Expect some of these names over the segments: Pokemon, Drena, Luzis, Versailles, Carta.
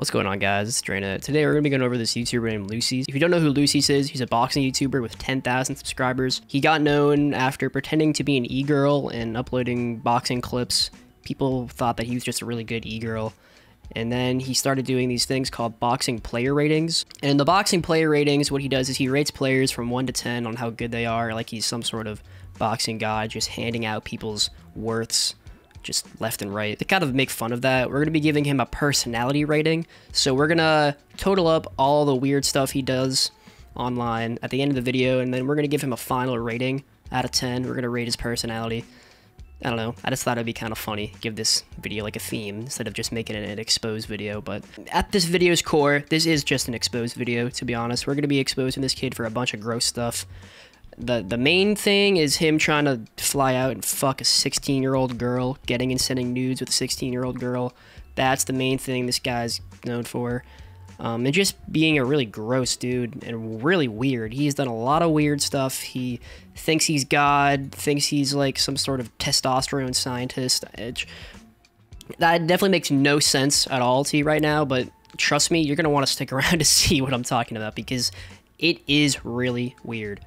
What's going on, guys? It's Drena. Today we're going to be going over this YouTuber named Luzis. If you don't know who Luzis is, he's a boxing YouTuber with 10,000 subscribers. He got known after pretending to be an e-girl and uploading boxing clips. People thought that he was just a really good e-girl. And then he started doing these things called boxing player ratings. And in the boxing player ratings, what he does is he rates players from 1 to 10 on how good they are, like he's some sort of boxing god just handing out people's worths just left and right. To kind of make fun of that, we're going to be giving him a personality rating. So we're going to total up all the weird stuff he does online at the end of the video, and then we're going to give him a final rating out of 10. We're going to rate his personality. I don't know. I just thought it'd be kind of funny. Give this video like a theme instead of just making it an exposed video. But at this video's core, this is just an exposed video, to be honest. We're going to be exposing this kid for a bunch of gross stuff. The main thing is him trying to fly out and fuck a 16-year-old girl, getting and sending nudes with a 16-year-old girl. That's the main thing this guy's known for. And just being a really gross dude and really weird. He's done a lot of weird stuff. He thinks he's God, thinks he's like some sort of testosterone scientist. That definitely makes no sense at all to you right now, but trust me, you're going to want to stick around to see what I'm talking about because it is really weird.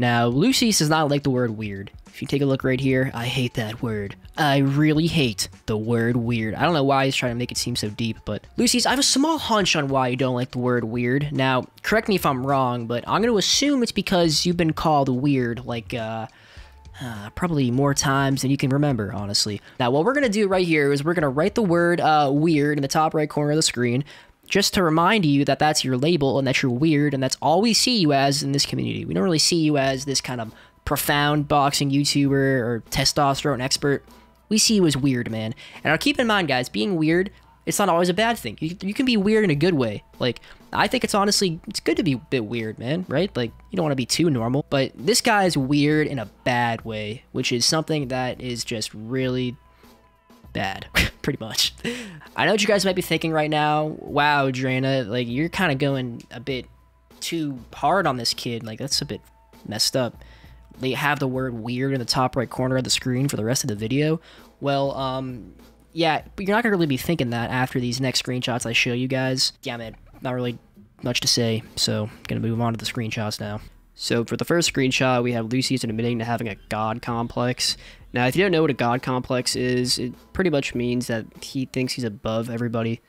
Now, Luzis does not like the word weird. If you take a look right here, I hate that word. I really hate the word weird. I don't know why he's trying to make it seem so deep, but Luzis, I have a small hunch on why you don't like the word weird. Now, correct me if I'm wrong, but I'm going to assume it's because you've been called weird, like, probably more times than you can remember, honestly. Now, what we're going to do right here is we're going to write the word weird in the top right corner of the screen, just to remind you that that's your label and that you're weird and that's all we see you as in this community. We don't really see you as this kind of profound boxing YouTuber or testosterone expert. We see you as weird, man. And I'll keep in mind, guys, being weird, it's not always a bad thing. You can be weird in a good way. Like, I think it's honestly, it's good to be a bit weird, man, right? Like, you don't want to be too normal. But this guy is weird in a bad way, which is something that is just really bad, pretty much. I know what you guys might be thinking right now. Wow, Drena, like, you're kind of going a bit too hard on this kid. Like, that's a bit messed up. They have the word weird in the top right corner of the screen for the rest of the video. Well, yeah, but you're not gonna really be thinking that after these next screenshots I show you guys. Yeah, man, not really much to say, so gonna move on to the screenshots now. So for the first screenshot, we have Luzis admitting to having a god complex. Now, if you don't know what a god complex is, it pretty much means that he thinks he's above everybody.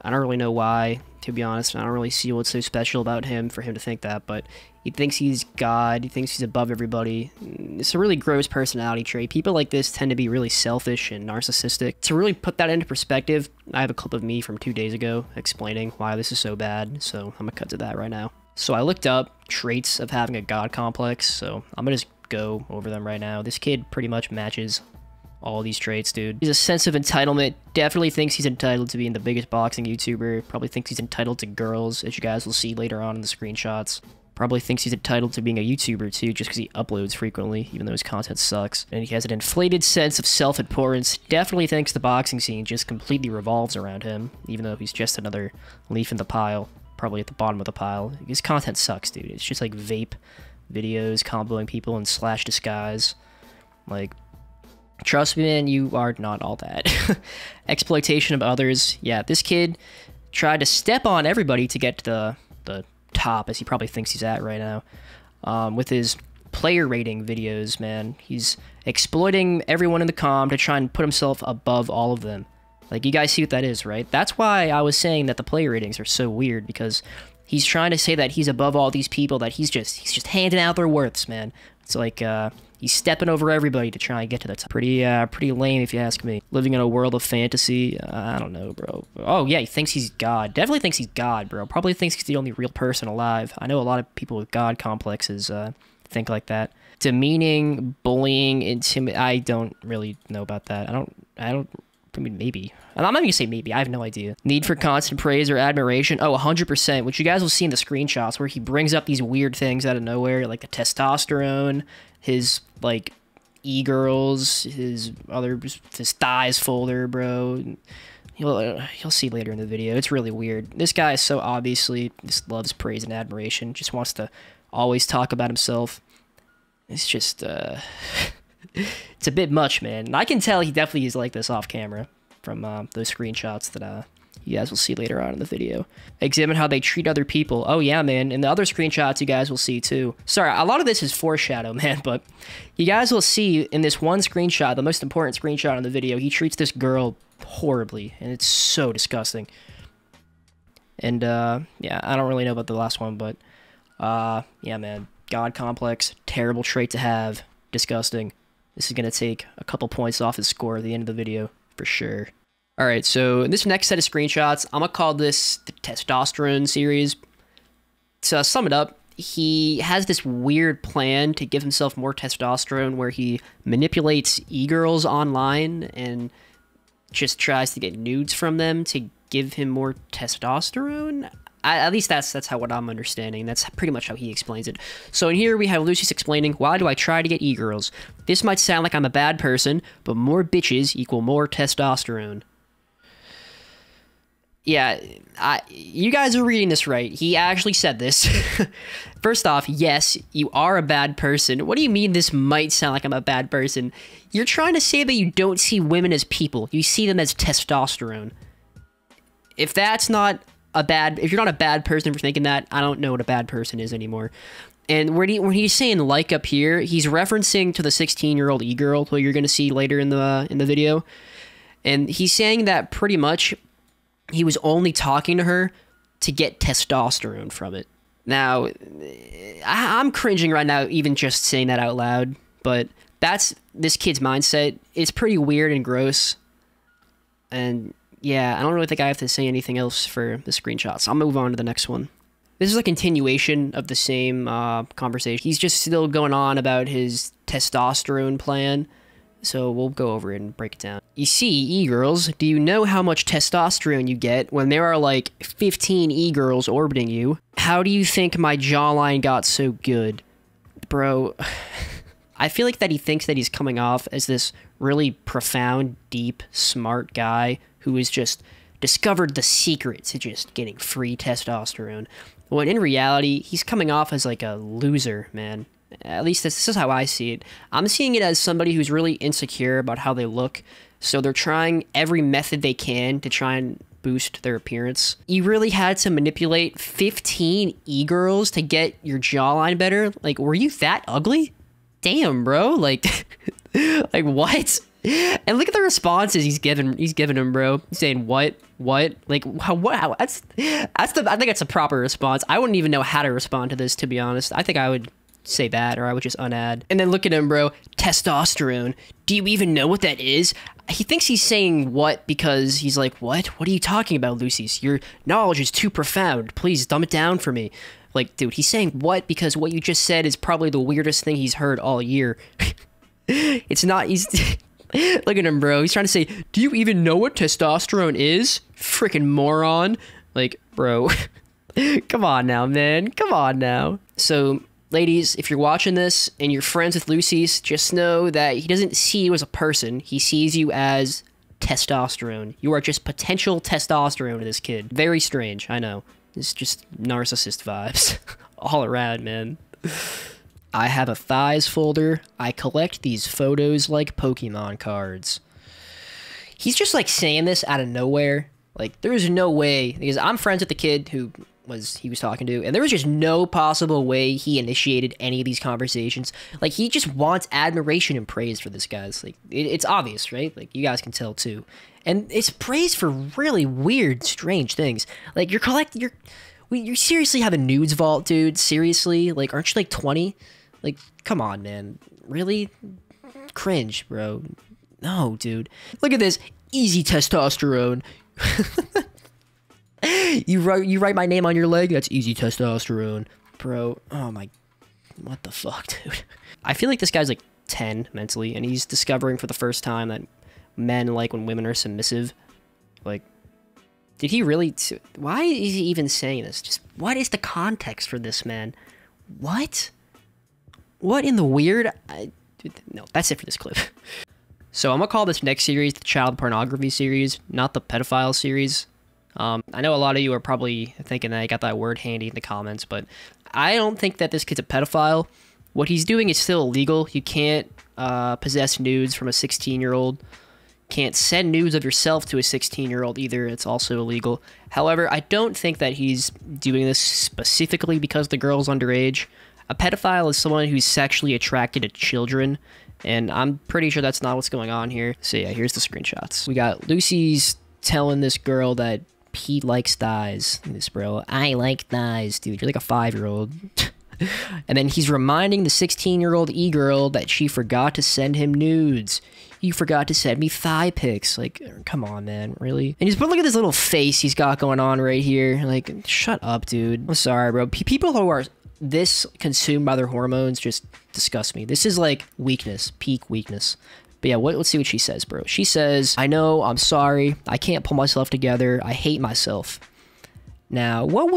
I don't really know why, to be honest. I don't really see what's so special about him for him to think that, but he thinks he's God. He thinks he's above everybody. It's a really gross personality trait. People like this tend to be really selfish and narcissistic. To really put that into perspective, I have a clip of me from 2 days ago explaining why this is so bad, so I'm gonna cut to that right now. So I looked up traits of having a god complex, so I'm gonna just go over them right now. This kid pretty much matches all these traits, dude. He's a sense of entitlement, definitely thinks he's entitled to being the biggest boxing YouTuber, probably thinks he's entitled to girls, as you guys will see later on in the screenshots. Probably thinks he's entitled to being a YouTuber too, just because he uploads frequently, even though his content sucks. And he has an inflated sense of self-importance, definitely thinks the boxing scene just completely revolves around him, even though he's just another leaf in the pile. Probably at the bottom of the pile. His content sucks, dude. It's just like vape videos, comboing people, and slash disguise. Like, trust me, man, you are not all that. Exploitation of others. Yeah, this kid tried to step on everybody to get to the top, as he probably thinks he's at right now. With his player rating videos, man, he's exploiting everyone in the comm to try and put himself above all of them. Like, you guys see what that is, right? That's why I was saying that the player ratings are so weird, because he's trying to say that he's above all these people, that he's just handing out their worths, man. It's like, he's stepping over everybody to try and get to the top. Pretty lame, if you ask me. Living in a world of fantasy, I don't know, bro. Oh, yeah, he thinks he's God. Definitely thinks he's God, bro. Probably thinks he's the only real person alive. I know a lot of people with God complexes, think like that. Demeaning, bullying, I don't really know about that. I mean, maybe. I'm not even gonna say maybe, I have no idea. Need for constant praise or admiration? Oh, 100%, which you guys will see in the screenshots where he brings up these weird things out of nowhere, like the testosterone, his, like, e-girls, his thighs folder, bro. You'll see later in the video. It's really weird. This guy is so obviously just loves praise and admiration, just wants to always talk about himself. It's just, it's a bit much, man. And I can tell he definitely is like this off camera from those screenshots that You guys will see later on in the video. Examine how they treat other people. Oh yeah, man. And the other screenshots you guys will see too. Sorry, a lot of this is foreshadow, man, but you guys will see in this one screenshot, the most important screenshot in the video, he treats this girl horribly, and it's so disgusting. And yeah, I don't really know about the last one, but yeah, man, God complex, terrible trait to have, disgusting. This is gonna take a couple points off his score at the end of the video for sure. All right, so in this next set of screenshots, I'm gonna call this the testosterone series. To sum it up, he has this weird plan to give himself more testosterone where he manipulates e-girls online and just tries to get nudes from them to give him more testosterone. At least that's how what I'm understanding. That's pretty much how he explains it. So in here we have Luzis explaining, why do I try to get e-girls? This might sound like I'm a bad person, but more bitches equal more testosterone. Yeah, you guys are reading this right. He actually said this. First off, yes, you are a bad person. What do you mean this might sound like I'm a bad person? You're trying to say that you don't see women as people. You see them as testosterone. If that's not a bad, if you're not a bad person for thinking that, I don't know what a bad person is anymore. And when he's saying like up here, he's referencing to the 16-year-old e-girl who you're going to see later in the video. And he's saying that pretty much he was only talking to her to get testosterone from it. Now, I'm cringing right now even just saying that out loud, but that's this kid's mindset. It's pretty weird and gross. And yeah, I don't really think I have to say anything else for the screenshots. I'll move on to the next one. This is a continuation of the same conversation. He's just still going on about his testosterone plan. So we'll go over it and break it down. You see, e-girls, do you know how much testosterone you get when there are like 15 e-girls orbiting you? How do you think my jawline got so good? Bro, I feel like that he thinks that he's coming off as this really profound, deep, smart guy who has just discovered the secret to just getting free testosterone. When in reality, he's coming off as like a loser, man. At least this is how I see it. I'm seeing it as somebody who's really insecure about how they look, so they're trying every method they can to try and boost their appearance. You really had to manipulate 15 e-girls to get your jawline better? Like, were you that ugly? Damn, bro. Like, like what? And look at the responses he's giving him, bro. He's saying what, like how I think that's a proper response. I wouldn't even know how to respond to this, to be honest. I think I would say that, or I would just unadd. And then look at him, bro. Testosterone. Do you even know what that is? He thinks he's saying what because he's like, what? What are you talking about, Luzis? Your knowledge is too profound. Please dumb it down for me. Like, dude, he's saying what because what you just said is probably the weirdest thing he's heard all year. It's not, he's... Look at him, bro. He's trying to say, do you even know what testosterone is? Freaking moron. Like, bro. Come on now, man. Come on now. So, ladies, if you're watching this and you're friends with Luzis, just know that he doesn't see you as a person. He sees you as testosterone. You are just potential testosterone to this kid. Very strange, I know. It's just narcissist vibes all around, man. I have a thighs folder. I collect these photos like Pokemon cards. He's just like saying this out of nowhere. Like, there's no way, because I'm friends with the kid who he was talking to, and there was just no possible way he initiated any of these conversations. Like, he just wants admiration and praise for this, guys. Like, it's obvious, right? Like, you guys can tell too. And it's praise for really weird, strange things. Like, you seriously have a nudes vault, dude? Seriously? Like, aren't you like 20? Like, come on, man. Really? Cringe, bro. No, dude. Look at this. Easy testosterone. You write my name on your leg? That's easy testosterone. Bro, oh my... What the fuck, dude? I feel like this guy's like 10 mentally, and he's discovering for the first time that men like when women are submissive. Like, did he really... Why is he even saying this? Just, what is the context for this, man? What? What in the weird... Dude, no, that's it for this clip. So I'm gonna call this next series the child pornography series, not the pedophile series. I know a lot of you are probably thinking that I got that word handy in the comments, but I don't think that this kid's a pedophile. What he's doing is still illegal. You can't possess nudes from a 16-year-old. can't send nudes of yourself to a 16-year-old either. It's also illegal. However, I don't think that he's doing this specifically because the girl's underage. A pedophile is someone who's sexually attracted to children, and I'm pretty sure that's not what's going on here. So yeah, here's the screenshots. We got Lucy's telling this girl that he likes thighs. This bro, I like thighs, dude. You're like a 5-year-old. And then he's reminding the 16-year-old e-girl that she forgot to send him nudes. You forgot to send me thigh pics. Like, come on, man, really? And he's, but look at this little face he's got going on right here. Like, shut up, dude. I'm sorry, bro. People who are this consumed by their hormones just disgust me. This is like weakness, peak weakness. But yeah, let's see what she says, bro. She says, I know, I'm sorry. I can't pull myself together. I hate myself. Now, what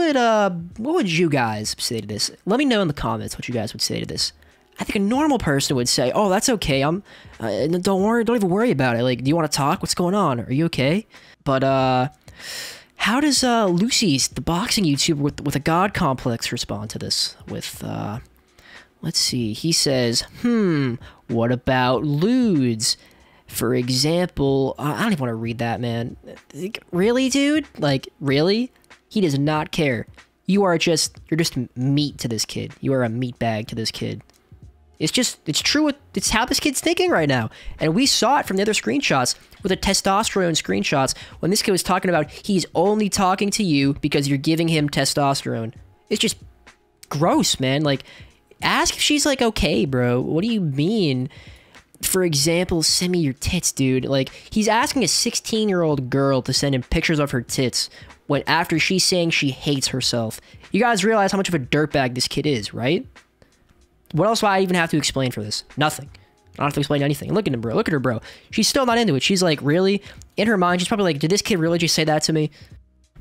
would you guys say to this? Let me know in the comments what you guys would say to this. I think a normal person would say, "Oh, that's okay. Don't worry. Don't even worry about it. Like, do you want to talk? What's going on? Are you okay?" But how does Luzis, the boxing YouTuber with a god complex, respond to this? With let's see. He says, what about lewds? For example, I don't even want to read that, man. Really, dude? Like, really?" He does not care. You are just, you're just meat to this kid. You are a meat bag to this kid. It's just, it's true. It's how this kid's thinking right now. And we saw it from the other screenshots with the testosterone screenshots when this kid was talking about he's only talking to you because you're giving him testosterone. It's just gross, man. Like, ask if she's like, okay, bro, what do you mean? For example, send me your tits, dude. Like, he's asking a 16-year-old girl to send him pictures of her tits when after she's saying she hates herself. You guys realize how much of a dirtbag this kid is, right? What else do I even have to explain for this? Nothing. I don't have to explain anything. Look at him, bro. Look at her, bro. She's still not into it. She's like, really? In her mind, she's probably like, did this kid really just say that to me?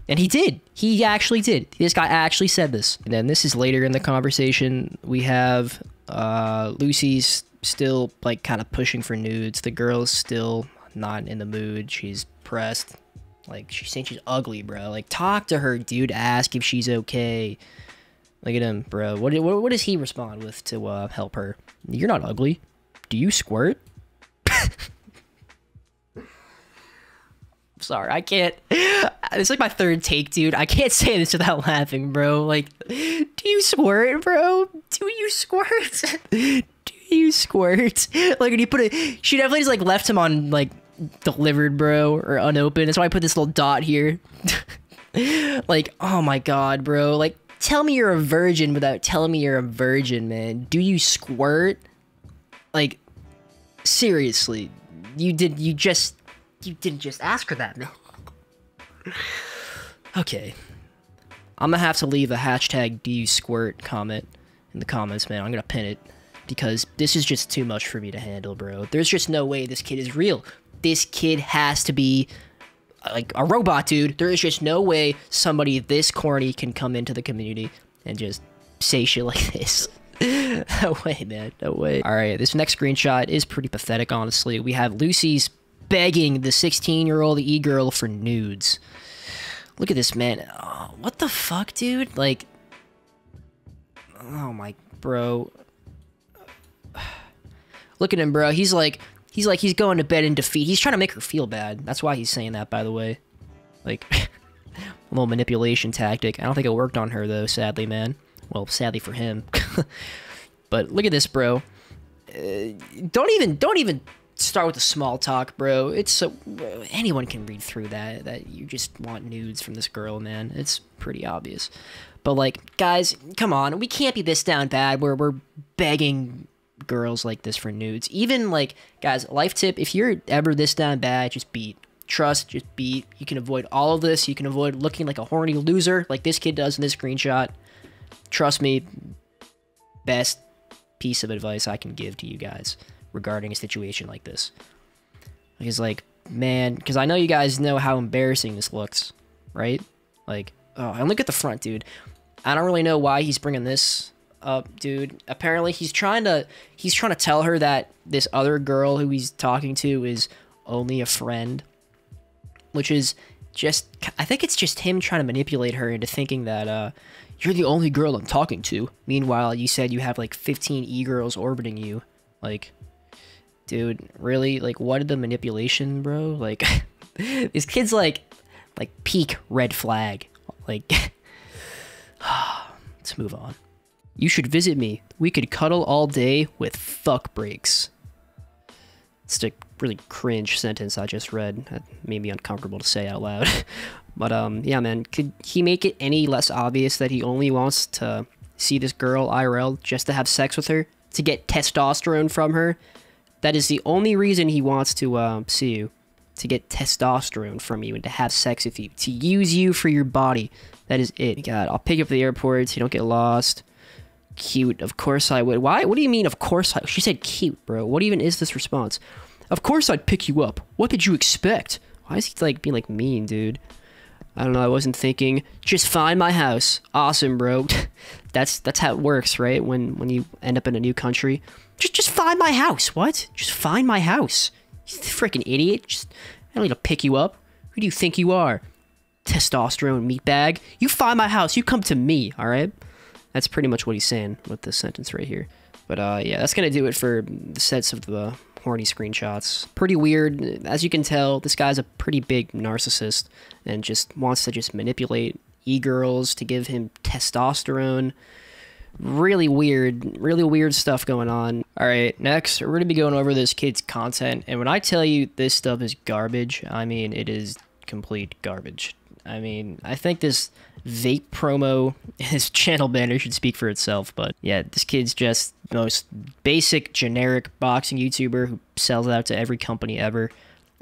And he did. He actually did. This guy actually said this. And then this is later in the conversation. We have Luzis still like kind of pushing for nudes. The girl's still not in the mood. She's pressed. Like, she's saying she's ugly, bro. Like, talk to her, dude. Ask if she's okay. Look at him, bro. What does he respond with to help her? You're not ugly. Do you squirt? Sorry, I can't. It's like my third take, dude. I can't say this without laughing, bro. Like, do you squirt, bro? Do you squirt? Do you squirt? Like, when you put it, she definitely just like left him on like delivered, bro, or unopened. That's why I put this little dot here. Like, oh my god, bro. Like, tell me you're a virgin without telling me you're a virgin, man. Do you squirt? Like, seriously, you didn't just ask her that, man. Okay, I'm gonna have to leave a hashtag do you squirt comment in the comments, man. I'm gonna pin it because this is just too much for me to handle, bro. There's just no way this kid is real. This kid has to be like a robot, dude. There is just no way somebody this corny can come into the community and just say shit like this. No way, man. No way. All right, this next screenshot is pretty pathetic, honestly. We have Luzis begging the 16-year-old e-girl for nudes. Look at this, man. Oh, what the fuck, dude? Like, oh my, bro. Look at him, bro. He's going to bed in defeat. He's trying to make her feel bad. That's why he's saying that, by the way. Like, a little manipulation tactic. I don't think it worked on her, though, sadly, man. Well, sadly for him. But look at this, bro. Don't even start with the small talk, bro. It's so... anyone can read through that you just want nudes from this girl, man. It's pretty obvious. But, like, guys, come on. We can't be this down bad where we're begging girls like this for nudes. Even like, guys, life tip, if you're ever this down bad, just beat. Trust, just beat. You can avoid all of this. You can avoid looking like a horny loser like this kid does in this screenshot. Trust me, best piece of advice I can give to you guys regarding a situation like this. Because like, man, because I know you guys know how embarrassing this looks, right? Like, oh, and look at the front, dude. I don't really know why he's bringing this up, dude. Apparently he's trying to tell her that this other girl who he's talking to is only a friend, which is just, I think it's just him trying to manipulate her into thinking that you're the only girl I'm talking to. Meanwhile, you said you have like 15 e-girls orbiting you. Like, Dude, really? Like, what did the manipulation, bro? Like, these kids, like peak red flag. Like, let's move on. You should visit me. We could cuddle all day with fuck breaks. It's a really cringe sentence I just read. That made me uncomfortable to say out loud. But, yeah, man, could he make it any less obvious that he only wants to see this girl IRL just to have sex with her? To get testosterone from her? That is the only reason he wants to see you. To get testosterone from you and to have sex with you. To use you for your body. That is it. God, I'll pick you up at the airport so you don't get lost. Cute. Of course I would. Why? What do you mean, of course I... She said cute, bro. What even is this response? Of course I'd pick you up. What did you expect? Why is he, like, being, like, mean, dude? I don't know. I wasn't thinking. Just find my house. Awesome, bro. That's how it works, right? When you end up in a new country. Just find my house. What? Just find my house. You freaking idiot. Just, I don't need to pick you up. Who do you think you are? Testosterone meatbag. You find my house. You come to me, all right? That's pretty much what he's saying with this sentence right here. But yeah, that's going to do it for the sets of the horny screenshots. Pretty weird. As you can tell, this guy's a pretty big narcissist and just wants to just manipulate e-girls to give him testosterone. Really weird stuff going on. All right, next, we're going to be going over this kid's content. And when I tell you this stuff is garbage, I mean, it is complete garbage. I mean, I think this vape promo, his channel banner should speak for itself, but yeah, this kid's just the most basic, generic boxing YouTuber who sells out to every company ever,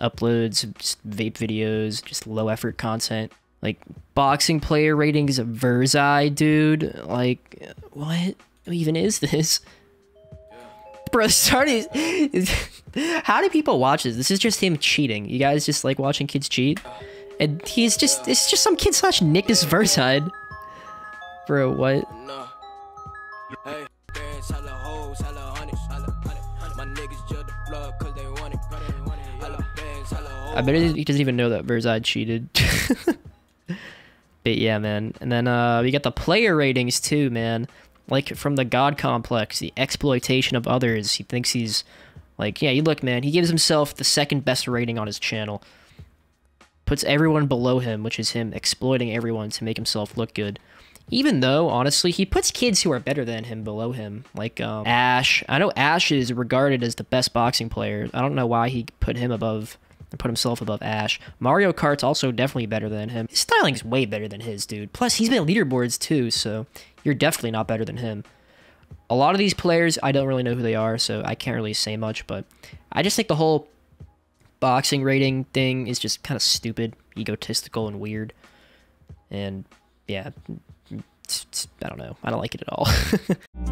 uploads vape videos, just low-effort content. Like, boxing player ratings of Verzai, dude. Like, what even is this? Bro, starting... How do people watch this? This is just him cheating. You guys just like watching kids cheat? And he's just, it's just some kid slash Nick's Versailles. Bro, what? I bet he doesn't even know that Versailles cheated. But yeah, man. And then we got the player ratings too, man. Like from the God Complex, the exploitation of others. He thinks he's like, yeah, you look, man, he gives himself the second best rating on his channel. Puts everyone below him, which is him exploiting everyone to make himself look good. Even though, honestly, he puts kids who are better than him below him, like Ash. I know Ash is regarded as the best boxing player. I don't know why he put him above, and put himself above Ash. Mario Kart's also definitely better than him. His styling's way better than his, dude. Plus, he's been on leaderboards too, so you're definitely not better than him. A lot of these players, I don't really know who they are, so I can't really say much, but I just think the whole boxing rating thing is just kind of stupid, egotistical, and weird. And yeah, I don't know. I don't like it at all.